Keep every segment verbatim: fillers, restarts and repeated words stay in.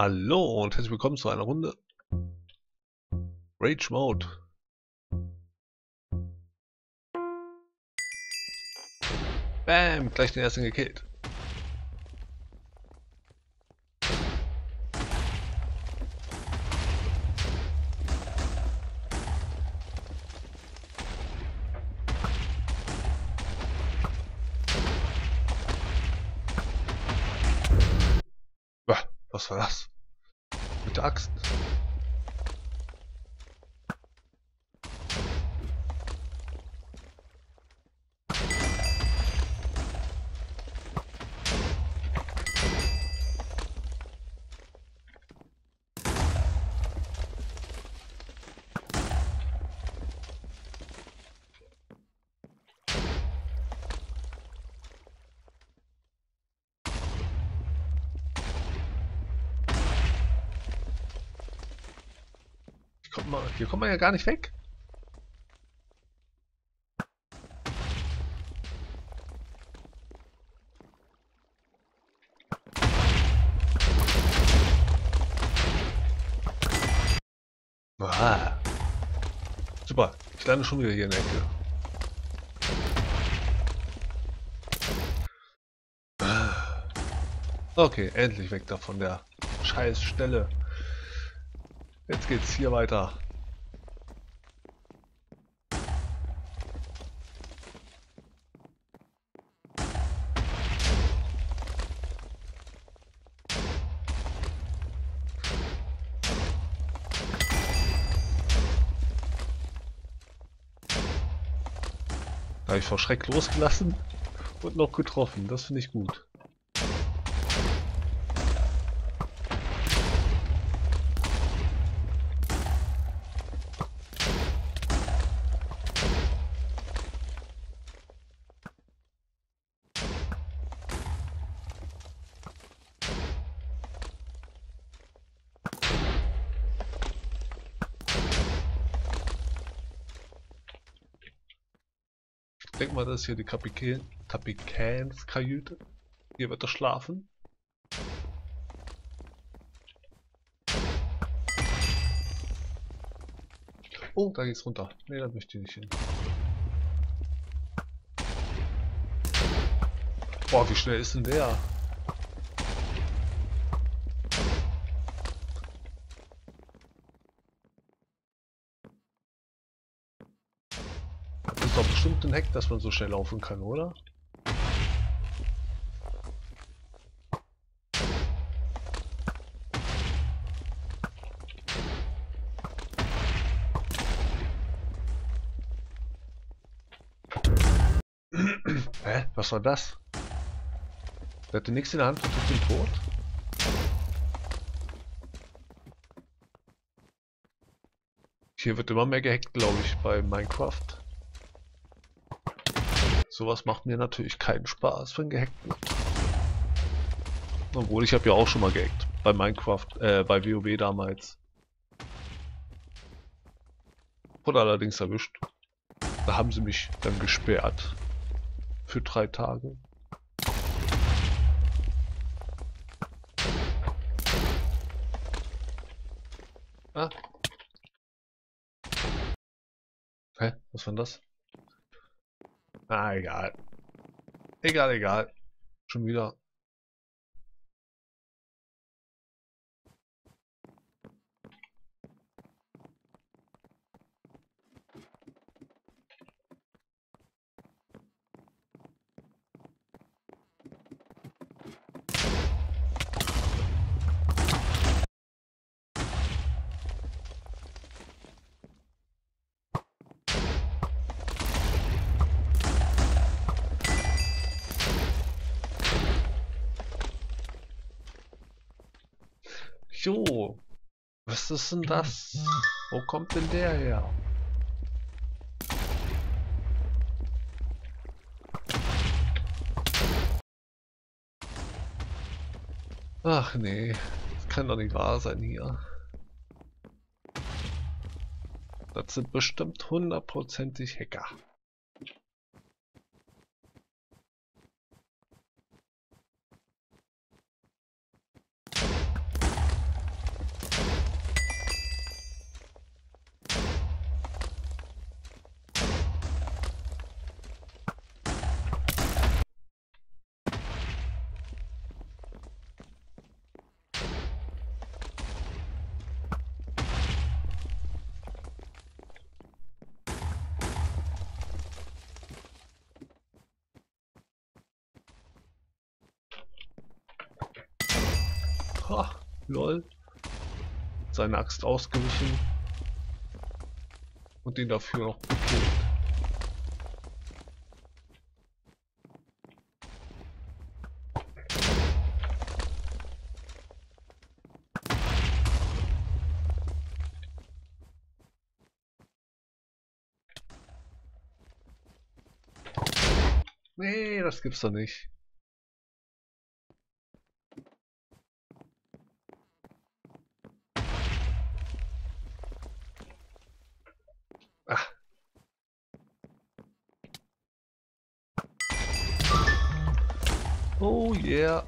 Hallo und herzlich willkommen zu einer Runde Rage Mode. Bam, gleich den ersten gekillt. Was war das? Mit der Axt. Hier kommt man ja gar nicht weg. Aha. Super, ich lande schon wieder hier in der Ecke. Okay, endlich weg da von der scheiß Stelle. Jetzt geht's hier weiter. Da habe ich vor Schreck losgelassen und noch getroffen. Das finde ich gut. Denk mal, das ist hier die Kapitänskajüte. Hier wird er schlafen. Oh, da geht's runter. Ne, da möchte ich nicht hin. Boah, wie schnell ist denn der? Doch bestimmt ein Hack, dass man so schnell laufen kann, oder? Hä? Was war das? Der hatte nichts in der Hand und tut ihn tot? Hier wird immer mehr gehackt, glaube ich, bei Minecraft. Sowas macht mir natürlich keinen Spaß, wenn gehackt wird. Obwohl, ich habe ja auch schon mal gehackt. Bei Minecraft, äh, bei WoW damals. Wurde allerdings erwischt. Da haben sie mich dann gesperrt. Für drei Tage. Ah. Hä? Was war denn das? Ah, egal. Egal, egal. Schon wieder. Jo, was ist denn das? Wo kommt denn der her? Ach nee, das kann doch nicht wahr sein hier. Das sind bestimmt hundertprozentig Hacker. Ha, lol. Seine Axt ausgewichen. Und den dafür noch gekillt. Nee, das gibt's doch nicht. Ah. Oh yeah.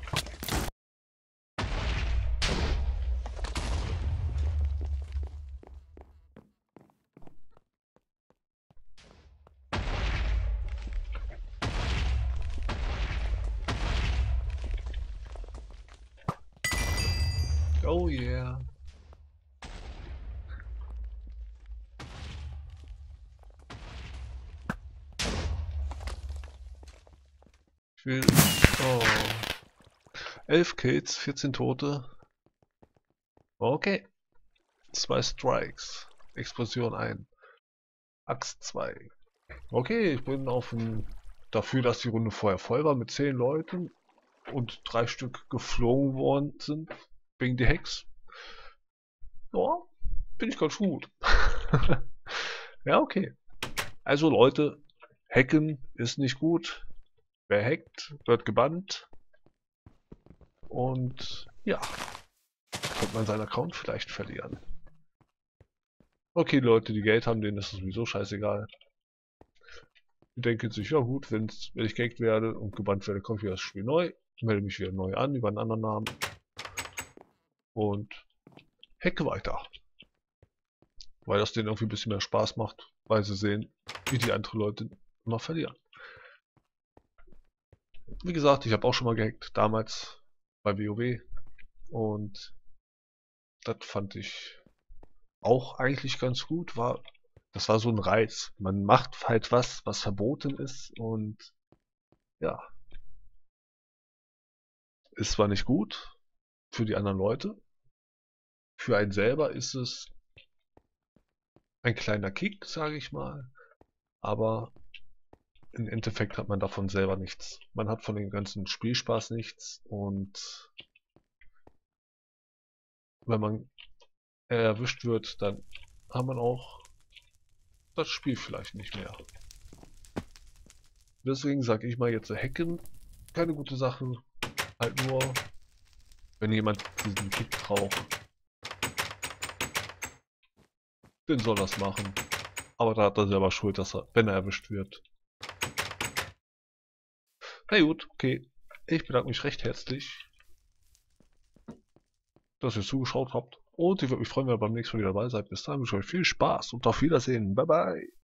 Oh yeah. Ich will... Oh. elf Kills, vierzehn Tote. Okay. zwei Strikes. Explosion ein. Axt zwei. Okay, ich bin auf dem... Dafür, dass die Runde vorher voll war mit zehn Leuten und drei Stück geflogen worden sind. Wegen der Hex. Ja, bin ich ganz gut. Ja, okay. Also Leute, hacken ist nicht gut. Wer hackt, wird gebannt. Und ja, könnte man seinen Account vielleicht verlieren. Okay, Leute, die Geld haben, denen ist es sowieso scheißegal. Die denken sich, ja gut, wenn ich gehackt werde und gebannt werde, kommt wieder das Spiel neu. Ich melde mich wieder neu an über einen anderen Namen. Und hacke weiter. Weil das denen irgendwie ein bisschen mehr Spaß macht, weil sie sehen, wie die anderen Leute immer verlieren. Wie gesagt, ich habe auch schon mal gehackt, damals bei WoW. Und das fand ich auch eigentlich ganz gut. War, das war so ein Reiz. Man macht halt was, was verboten ist. Und ja. Ist zwar nicht gut für die anderen Leute. Für einen selber ist es ein kleiner Kick, sage ich mal. Aber im Endeffekt hat man davon selber nichts. Man hat von dem ganzen Spielspaß nichts. Und wenn man erwischt wird, dann hat man auch das Spiel vielleicht nicht mehr. Deswegen sage ich mal jetzt, hacken, keine gute Sache. Halt nur... Wenn jemand diesen Kick braucht, den soll das machen. Aber da hat er selber Schuld, dass er, wenn er erwischt wird. Na gut, okay. Ich bedanke mich recht herzlich, dass ihr zugeschaut habt. Und ich würde mich freuen, wenn ihr beim nächsten Mal wieder dabei seid. Bis dahin wünsche ich euch viel Spaß und auf Wiedersehen. Bye bye.